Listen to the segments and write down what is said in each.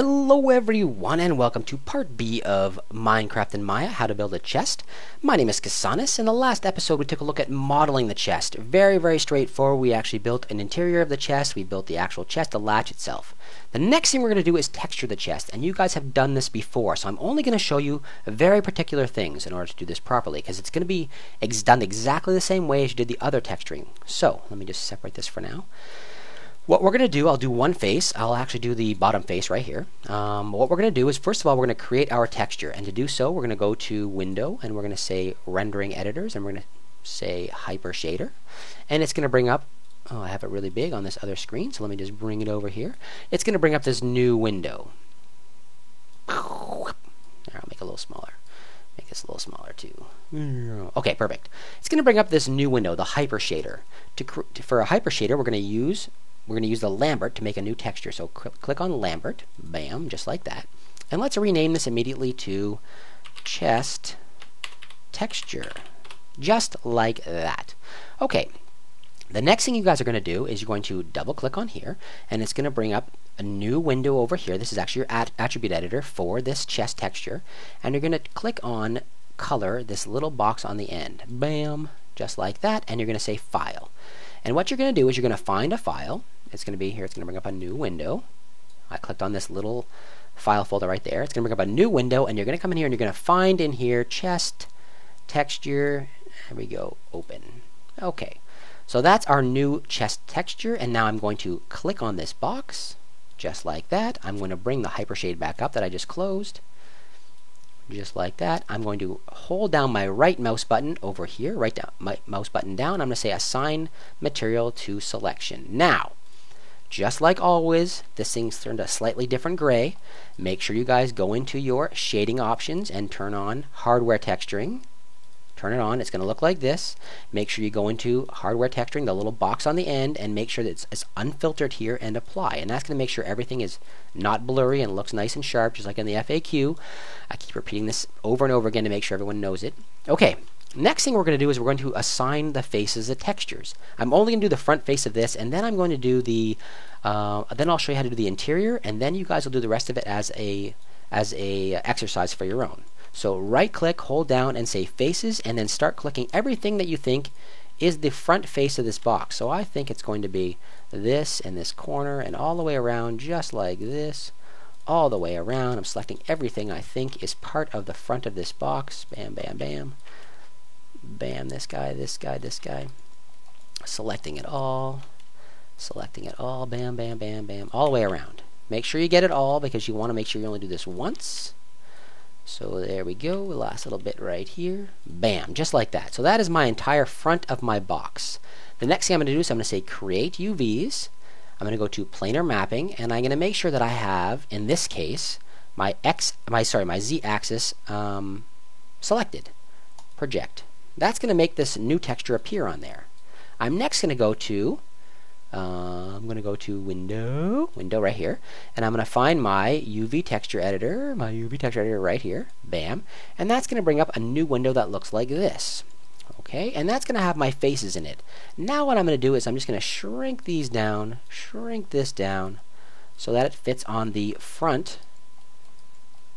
Hello everyone, and welcome to part B of Minecraft and Maya, how to build a chest. My name is Casanis. In the last episode we took a look at modeling the chest. Very straightforward. We actually built an interior of the chest, we built the actual chest, the latch itself. The next thing we're going to do is texture the chest, and you guys have done this before, so I'm only going to show you very particular things in order to do this properly, because it's going to be done exactly the same way as you did the other texturing. So let me just separate this for now. What we're going to do, I'll do one face. I'll actually do the bottom face right here. What we're going to do is, first of all, we're going to create our texture. And to do so, we're going to go to Window, and we're going to say Rendering Editors, and we're going to say Hyper Shader. And it's going to bring up, oh, I have it really big on this other screen, so let me just bring it over here. It's going to bring up this new window. There, I'll make it a little smaller. Make this a little smaller too. Okay, perfect. It's going to bring up this new window, the Hyper Shader. For a Hyper Shader, we're going to use the Lambert to make a new texture. So click on Lambert, bam, just like that. And let's rename this immediately to Chest Texture, just like that. Okay, the next thing you guys are going to do is you're going to double click on here, and it's going to bring up a new window over here. This is actually your attribute editor for this chest texture, and you're going to click on Color, this little box on the end, bam, just like that, and you're going to say File. And what you're going to do is you're going to find a file. It's going to be here. It's going to bring up a new window. I clicked on this little file folder right there. It's going to bring up a new window, and you're going to come in here and you're going to find in here Chest Texture. There we go. Open. Okay. So that's our new chest texture, and now I'm going to click on this box just like that. I'm going to bring the hypershade back up that I just closed. Just like that. I'm going to hold down my right mouse button over here, I'm going to say Assign Material to Selection. Now, just like always, this thing's turned a slightly different gray. Make sure you guys go into your shading options and turn on Hardware Texturing. Turn it on. It's going to look like this. Make sure you go into Hardware Texturing, the little box on the end, and make sure that it's unfiltered here, and apply. And that's going to make sure everything is not blurry and looks nice and sharp, just like in the FAQ. I keep repeating this over and over again to make sure everyone knows it. Okay, next thing we're going to do is we're going to assign the faces the textures. I'm only going to do the front face of this, and then I'm going to do the then I'll show you how to do the interior, and then you guys will do the rest of it as a exercise for your own. So right click, hold down, and say Faces, and then start clicking everything that you think is the front face of this box. So I think it's going to be this and this corner and all the way around, just like this, all the way around. I'm selecting everything I think is part of the front of this box. Bam, bam, bam. Bam, this guy, this guy, this guy. Selecting it all. Selecting it all. Bam, bam, bam, bam. All the way around. Make sure you get it all, because you want to make sure you only do this once. So there we go, last little bit right here. Bam, just like that. So that is my entire front of my box. The next thing I'm going to do is I'm going to say Create UVs. I'm going to go to Planar Mapping, and I'm going to make sure that I have, in this case, my Z-axis selected. Project. That's going to make this new texture appear on there. I'm next going to go to Window right here, and I'm going to find my UV texture editor, right here, bam, and that's going to bring up a new window that looks like this. Okay, and that's going to have my faces in it. Now what I'm going to do is I'm just going to shrink these down, shrink this down, so that it fits on the front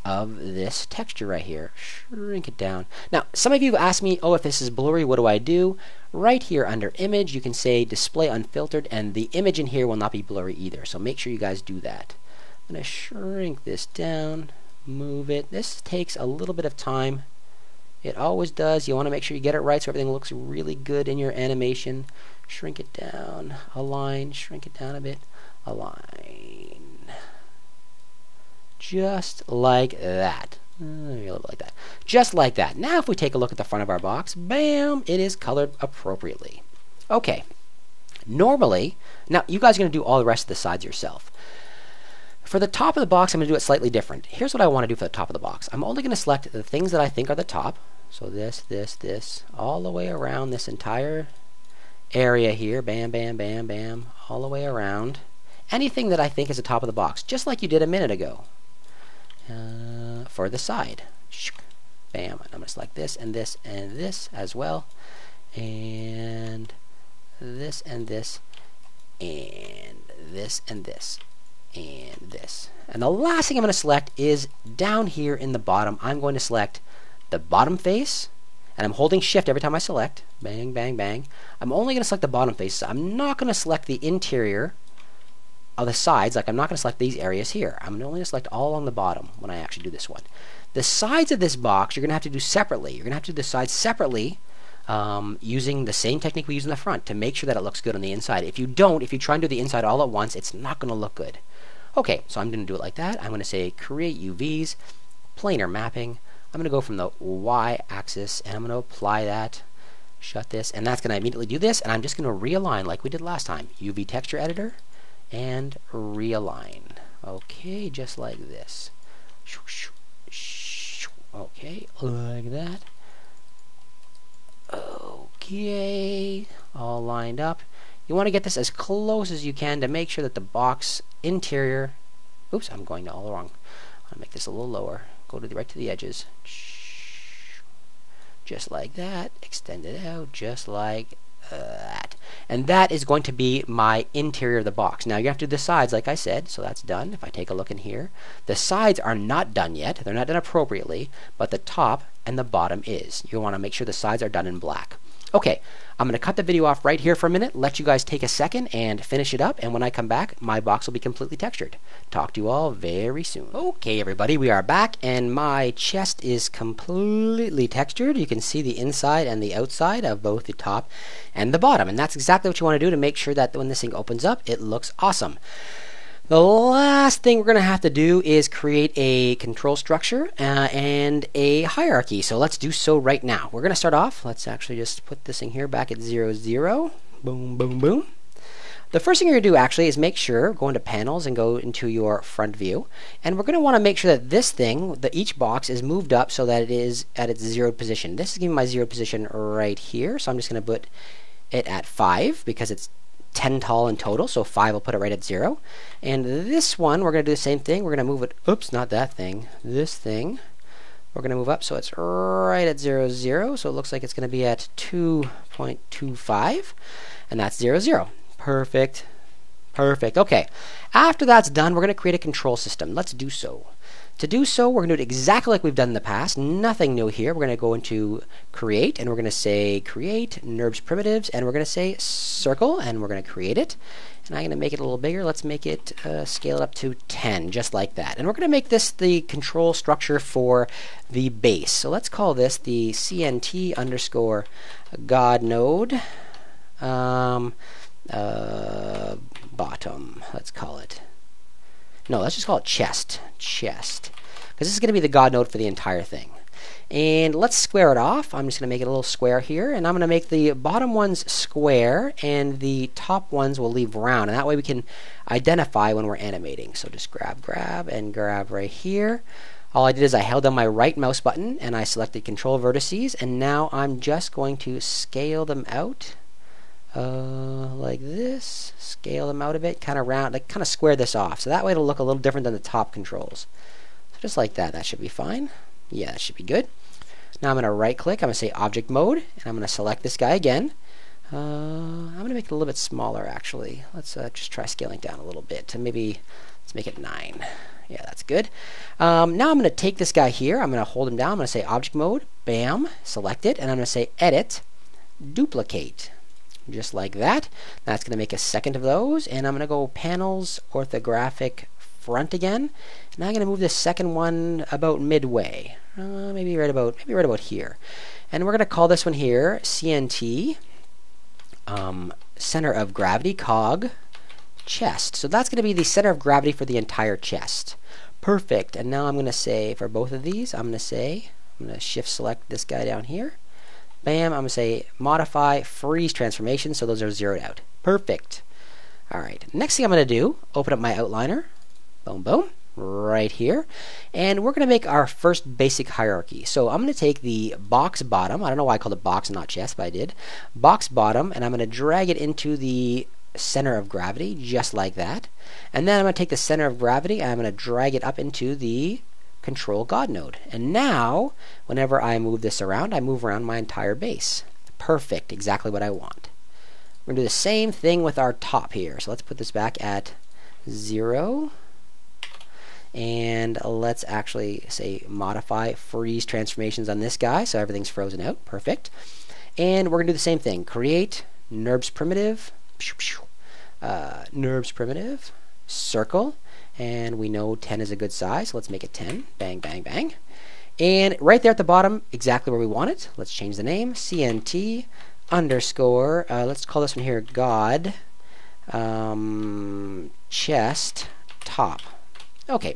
of this texture right here. Shrink it down. Now, some of you have asked me, oh, if this is blurry, what do I do? Right here under Image, you can say Display Unfiltered, and the image in here will not be blurry either. So make sure you guys do that. I'm going to shrink this down, move it. This takes a little bit of time. It always does. You want to make sure you get it right so everything looks really good in your animation. Shrink it down, align, shrink it down a bit, align. Just like that. Maybe a little bit like that. Just like that. Now if we take a look at the front of our box, bam, it is colored appropriately. Okay. Normally, now you guys are going to do all the rest of the sides yourself. For the top of the box, I'm going to do it slightly different. Here's what I want to do for the top of the box. I'm only going to select the things that I think are the top. So this, this, this, all the way around this entire area here. Bam, bam, bam, bam, all the way around. Anything that I think is the top of the box, just like you did a minute ago. For the side, bam, I'm going to select this and this and this as well, and this and this and this and this, and this. And the last thing I'm going to select is down here in the bottom. I'm going to select the bottom face, and I'm holding shift every time I select. Bang, bang, bang. I'm only going to select the bottom face. So I'm not going to select the interior of the sides. Like, I'm not going to select these areas here. I'm only going to select all along the bottom when I actually do this one. The sides of this box, you're going to have to do separately. You're going to have to do the sides separately using the same technique we use in the front to make sure that it looks good on the inside. If you don't, if you try and do the inside all at once, it's not going to look good. Okay, so I'm going to do it like that. I'm going to say create UVs, planar mapping. I'm going to go from the y-axis, and I'm going to apply that. Shut this, and that's going to immediately do this, and I'm just going to realign like we did last time. UV texture editor, and realign. Okay, just like this. Okay, like that. Okay, all lined up. You want to get this as close as you can to make sure that the box interior... Oops, I'm going all wrong. I'm going to make this a little lower. Go to the, right to the edges. Just like that. Extend it out just like that. And that is going to be my interior of the box. Now you have to do the sides like I said, so that's done. If I take a look in here, the sides are not done yet. They're not done appropriately, but the top and the bottom is. You want to make sure the sides are done in black. Okay, I'm going to cut the video off right here for a minute, let you guys take a second and finish it up, and when I come back, my box will be completely textured. Talk to you all very soon. Okay, everybody, we are back, and my chest is completely textured. You can see the inside and the outside of both the top and the bottom, and that's exactly what you want to do to make sure that when this thing opens up, it looks awesome. The last thing we're going to have to do is create a control structure and a hierarchy. So let's do so right now. We're going to start off. Let's actually just put this thing here back at 0, 0. Boom, boom, boom. The first thing you're going to do actually is make sure, go into panels and go into your front view. And we're going to want to make sure that this thing, that each box is moved up so that it is at its zeroed position. This is giving my zeroed position right here. So I'm just going to put it at 5 because it's 10 tall in total, so 5 will put it right at 0. And this one, we're going to do the same thing. We're going to move it, oops, not that thing, this thing. We're going to move up so it's right at 0, 0. So it looks like it's going to be at 2.25, and that's 0, 0. Perfect, perfect. Okay, after that's done, we're going to create a control system. Let's do so. To do so, we're going to do it exactly like we've done in the past. Nothing new here. We're going to go into create, and we're going to say create NURBS primitives, and we're going to say circle, and we're going to create it. And I'm going to make it a little bigger. Let's make it scale up to 10, just like that. And we're going to make this the control structure for the base. So let's call this the CNT_god node bottom. Let's call it. No, let's just call it chest. Chest. Because this is going to be the god node for the entire thing. And let's square it off. I'm just going to make it a little square here. And I'm going to make the bottom ones square and the top ones will leave round. And that way we can identify when we're animating. So just grab, and grab right here. All I did is I held down my right mouse button and I selected control vertices. And now I'm just going to scale them out. Like this, scale them out a bit, kind of round, like kind of square this off. So that way it'll look a little different than the top controls. So just like that, that should be fine. Yeah, that should be good. Now I'm going to right click, I'm going to say object mode, and I'm going to select this guy again. I'm going to make it a little bit smaller actually. Let's just try scaling down a little bit to maybe, let's make it 9. Yeah, that's good. Now I'm going to take this guy here, I'm going to hold him down, I'm going to say object mode, bam, select it, and I'm going to say edit, duplicate. Just like that. That's going to make a second of those, and I'm going to go panels, orthographic front again, and I'm going to move this second one about midway, maybe right about here, and we're going to call this one here CNT center of gravity cog chest. So that's going to be the center of gravity for the entire chest. Perfect. And now I'm going to say for both of these, I'm going to shift select this guy down here. Bam, I'm going to say modify freeze transformation, so those are zeroed out. Perfect. Alright, next thing I'm going to do, open up my outliner. Boom, boom, right here. And we're going to make our first basic hierarchy. So I'm going to take the box bottom, I don't know why I called it box and not chest, but I did. Box bottom, and I'm going to drag it into the center of gravity, just like that. And then I'm going to take the center of gravity, and I'm going to drag it up into the control god node. And now whenever I move this around, I move around my entire base. Perfect, exactly what I want. We're going to do the same thing with our top here. So let's put this back at 0, And let's actually say modify freeze transformations on this guy, so everything's frozen out. Perfect. And we're going to do the same thing. Create NURBS primitive, NURBS primitive, circle, and we know 10 is a good size, so let's make it 10. Bang, bang, bang. And right there at the bottom, exactly where we want it. Let's change the name, CNT underscore, let's call this one here God chest top. Okay,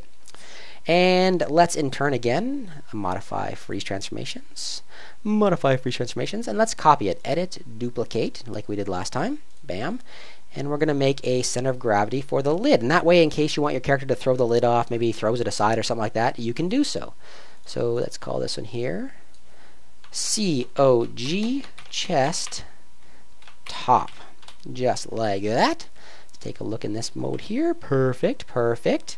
and let's in turn again modify freeze transformations, and let's copy it, edit, duplicate, like we did last time. Bam. And we're going to make a center of gravity for the lid, and that way, in case you want your character to throw the lid off, maybe he throws it aside or something like that, you can do so. So let's call this one here COG chest top, just like that. Let's take a look in this mode here. Perfect, perfect.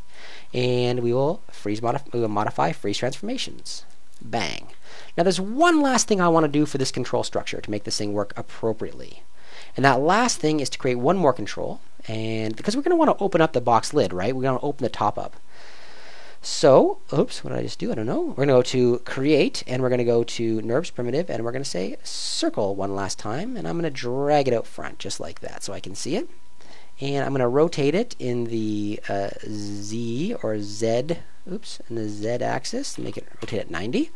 And we will freeze modify freeze transformations. Bang. Now there's one last thing I want to do for this control structure to make this thing work appropriately. And that last thing is to create one more control, and because we're going to want to open up the box lid, right? We're going to open the top up. So, oops, what did I just do? I don't know. We're going to go to create, and we're going to go to NURBS primitive, and we're going to say circle one last time, and I'm going to drag it out front just like that so I can see it. And I'm going to rotate it in the Z or Z, oops, in the Z axis, make it rotate at 90.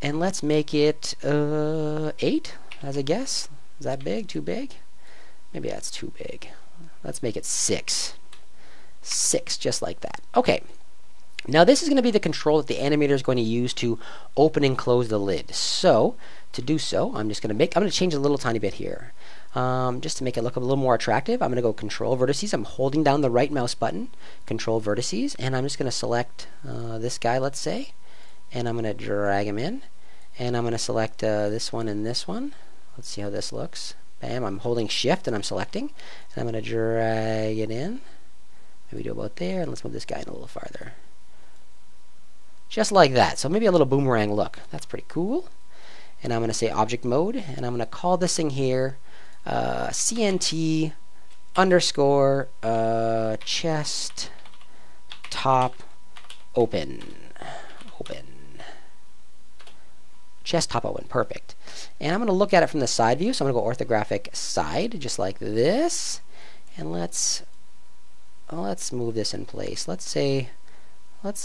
And let's make it 8 as a guess. Is that big? Too big? Maybe that's too big. Let's make it 6. 6, just like that. Okay. Now this is going to be the control that the animator is going to use to open and close the lid. So to do so, I'm just going to make, I'm going to change a little tiny bit here. Just to make it look a little more attractive, I'm going to go control vertices. I'm holding down the right mouse button, control vertices, and I'm just going to select this guy, let's say, and I'm going to drag him in, and I'm going to select this one and this one. Let's see how this looks. Bam, I'm holding shift and I'm selecting, and I'm going to drag it in. Maybe do about there, and let's move this guy in a little farther. Just like that, so maybe a little boomerang look. That's pretty cool. And I'm going to say object mode, and I'm going to call this thing here CNT underscore chest top open chest top open. Perfect. And I'm going to look at it from the side view, so I'm going to go orthographic side just like this, and let's move this in place. Let's say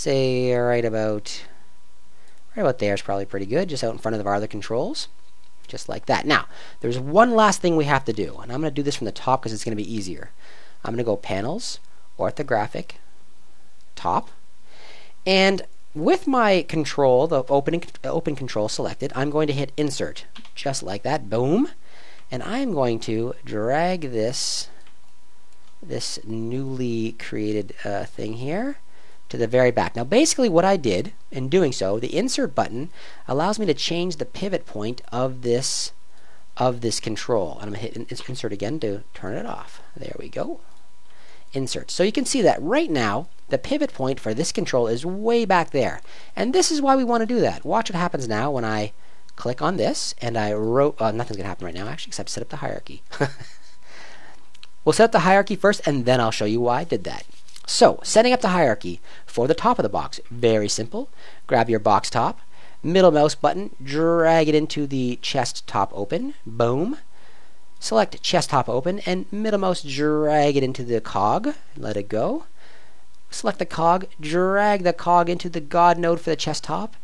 right about there is probably pretty good, just out in front of our other controls. Just like that. Now, there's one last thing we have to do, and I'm going to do this from the top because it's going to be easier. I'm going to go panels, orthographic, top, and with my control, the open control selected, I'm going to hit insert, just like that. Boom. And I'm going to drag this newly created thing here to the very back. Now basically what I did in doing so, the insert button allows me to change the pivot point of this control. And I'm going to hit insert again to turn it off. There we go. Insert. So you can see that right now the pivot point for this control is way back there. And this is why we want to do that. Watch what happens now when I click on this and I nothing's going to happen right now actually, except set up the hierarchy. We'll set up the hierarchy first and then I'll show you why I did that. So, setting up the hierarchy for the top of the box, very simple. Grab your box top, middle mouse button, drag it into the chest top open, boom. Select chest top open and middle mouse drag it into the cog, let it go. Select the cog, drag the cog into the God node for the chest top,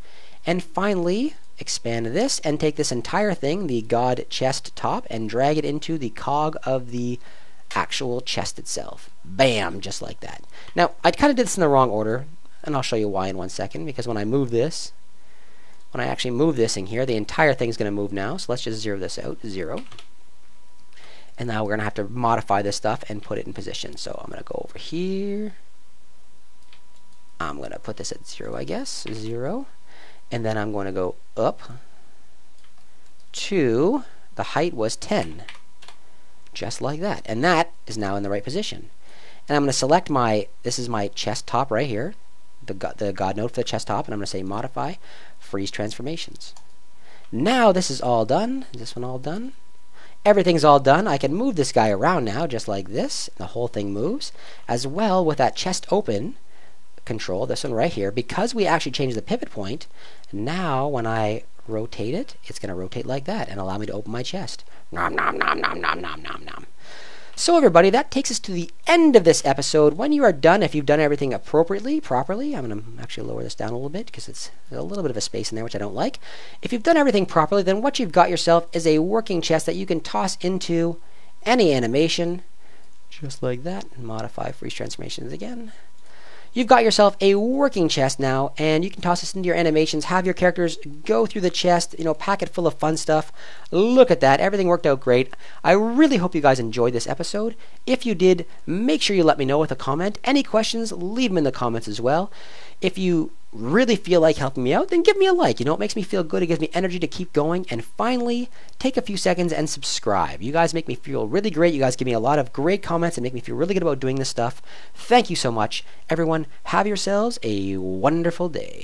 and finally expand this and take this entire thing, the God chest top, and drag it into the cog of the actual chest itself. Bam, just like that. Now, I kind of did this in the wrong order, and I'll show you why in one second, because when I move this, when I actually move this in here, the entire thing's going to move now, so let's just zero this out, zero. And now we're going to have to modify this stuff and put it in position. So I'm going to go over here. I'm going to put this at zero, I guess, zero. And then I'm going to go up to, the height was 10. Just like that. And that is now in the right position. And I'm going to select my, this is my chest top right here, the God node for the chest top, and I'm going to say modify freeze transformations. Now this is all done. Is this one all done? Everything's all done. I can move this guy around now just like this. The whole thing moves. As well with that chest open, control, this one right here, because we actually changed the pivot point, now when I rotate it, it's going to rotate like that and allow me to open my chest. Nom nom nom nom nom nom nom nom. So everybody, that takes us to the end of this episode. When you are done, if you've done everything appropriately, properly, I'm going to actually lower this down a little bit because it's a little bit of a space in there which I don't like. If you've done everything properly, then what you've got yourself is a working chest that you can toss into any animation, just like that, and modify freeze transformations again. You've got yourself a working chest now, and you can toss this into your animations, have your characters go through the chest, you know, pack it full of fun stuff. Look at that. Everything worked out great. I really hope you guys enjoyed this episode. If you did, make sure you let me know with a comment. Any questions, leave them in the comments as well. If you really feel like helping me out, then give me a like. You know, it makes me feel good. It gives me energy to keep going. And finally, take a few seconds and subscribe. You guys make me feel really great. You guys give me a lot of great comments and make me feel really good about doing this stuff. Thank you so much. Everyone, have yourselves a wonderful day.